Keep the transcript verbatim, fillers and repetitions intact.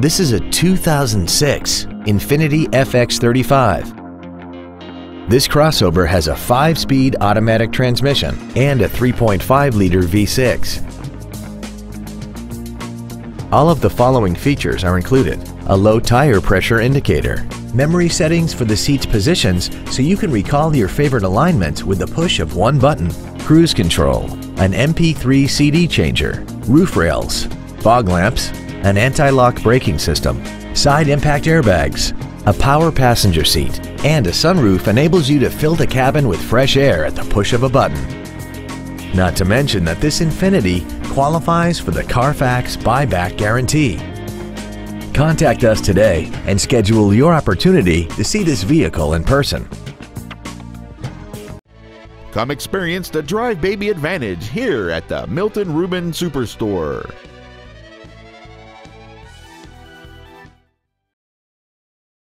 This is a two thousand six Infiniti F X thirty-five. This crossover has a five-speed automatic transmission and a three point five liter V six. All of the following features are included: a low tire pressure indicator, memory settings for the seat's positions so you can recall your favorite alignments with the push of one button, cruise control, an M P three C D changer, roof rails, fog lamps, an anti-lock braking system, side impact airbags, a power passenger seat, and a sunroof enables you to fill the cabin with fresh air at the push of a button. Not to mention that this Infiniti qualifies for the Carfax Buyback Guarantee. Contact us today and schedule your opportunity to see this vehicle in person. Come experience the Drive Baby Advantage here at the Milton Ruben Superstore.